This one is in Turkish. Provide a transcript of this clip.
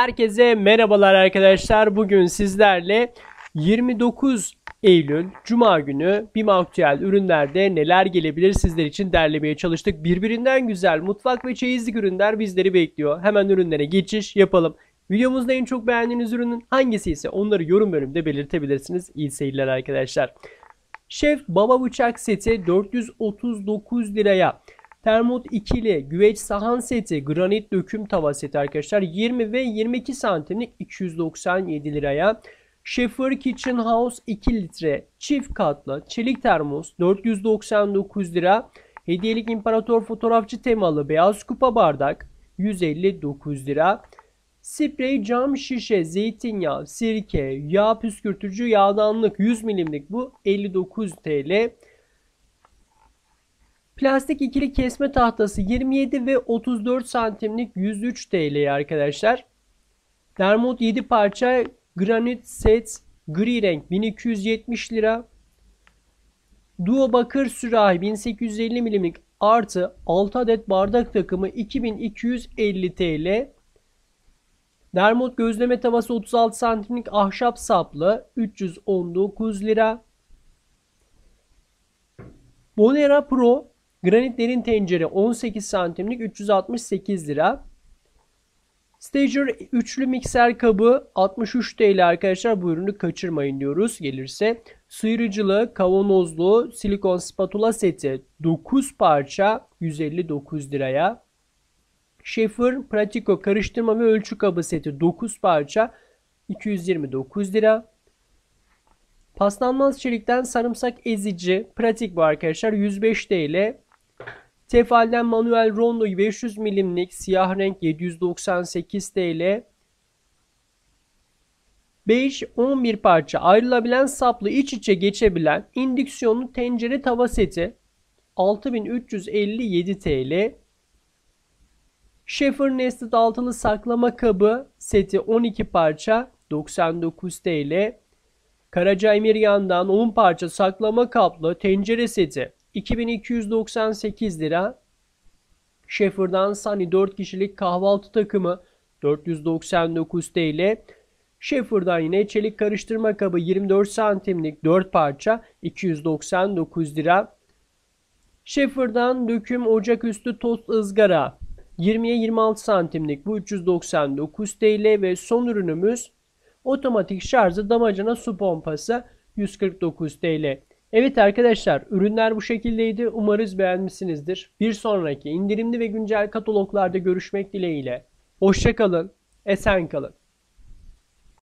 Herkese merhabalar arkadaşlar. Bugün sizlerle 29 Eylül Cuma günü BİM aktüel ürünlerde neler gelebilir sizler için derlemeye çalıştık. Birbirinden güzel mutfak ve çeyizlik ürünler bizleri bekliyor. Hemen ürünlere geçiş yapalım. Videomuzda en çok beğendiğiniz ürünün hangisi ise onları yorum bölümünde belirtebilirsiniz. İyi seyirler arkadaşlar. Şef Baba bıçak seti 439 liraya. Dermod ikili güveç sahan seti, granit döküm tava seti arkadaşlar 20 ve 22 santimlik 297 liraya. Schafer Kitchen House 2 litre çift katlı çelik termos 499 lira. Hediyelik İmparator fotoğrafçı temalı beyaz kupa bardak 159 lira. Sprey cam şişe zeytinyağı, sirke, yağ püskürtücü, yağdanlık 100 milimlik bu 59 TL. Plastik ikili kesme tahtası 27 ve 34 santimlik 103 TL arkadaşlar. Dermod 7 parça granit set gri renk 1270 lira. Duo Bakır sürahi 1850 milimlik artı 6 adet bardak takımı 2250 TL. Dermod gözleme tavası 36 santimlik ahşap saplı 319 lira. Monera Pro granit derin tencere 18 santimlik 368 lira. Stajer üçlü mikser kabı 63 TL arkadaşlar. Bu ürünü kaçırmayın diyoruz gelirse. Sıyırıcılı kavanozlu silikon spatula seti 9 parça 159 liraya. Schafer Pratiko karıştırma ve ölçü kabı seti 9 parça 229 lira. Paslanmaz çelikten sarımsak ezici pratik bu arkadaşlar 105 TL. Tefal'den manuel rondo 500 milimlik siyah renk 798 TL. 5-11 parça ayrılabilen saplı iç içe geçebilen indüksiyonlu tencere tava seti 6357 TL. Schafer Nest altılı saklama kabı seti 12 parça 99 TL. Karaca Emirgan'dan 10 parça saklama kaplı tencere seti 2298 lira. Schafer'dan Sunny 4 kişilik kahvaltı takımı 499 TL. Schafer'dan yine çelik karıştırma kabı 24 santimlik 4 parça 299 lira. Schafer'dan döküm ocaküstü tost ızgara 20'ye 26 santimlik bu 399 TL ve son ürünümüz otomatik şarjlı damacana su pompası 149 TL. Evet arkadaşlar, ürünler bu şekildeydi. Umarız beğenmişsinizdir. Bir sonraki indirimli ve güncel kataloglarda görüşmek dileğiyle. Hoşça kalın, esen kalın.